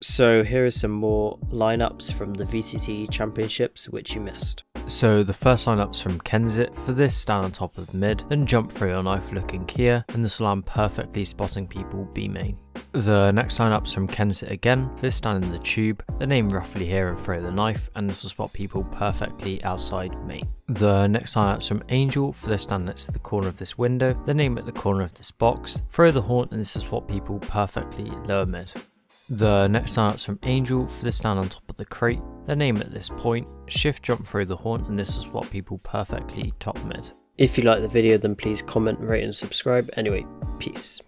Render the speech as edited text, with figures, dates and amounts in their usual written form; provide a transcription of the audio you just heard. So here is some more lineups from the VCT championships which you missed. So the first lineups from Kenzit. For this, stand on top of mid, then jump through your knife looking Kia, and this will land perfectly spotting people B main. The next lineups from Kenzit again. For this, stand in the tube, then aim roughly here and throw the knife, and this will spot people perfectly outside main. The next lineups from Angel. For this, stand next to the corner of this window, then aim at the corner of this box, throw the horn, and this will spot people perfectly lower mid. The next lineup's from Angel. For this, stand on top of the crate, then aim at this point, shift jump through the horn, and this will spot people perfectly top mid. If you like the video, then please comment, rate and subscribe. Anyway, peace.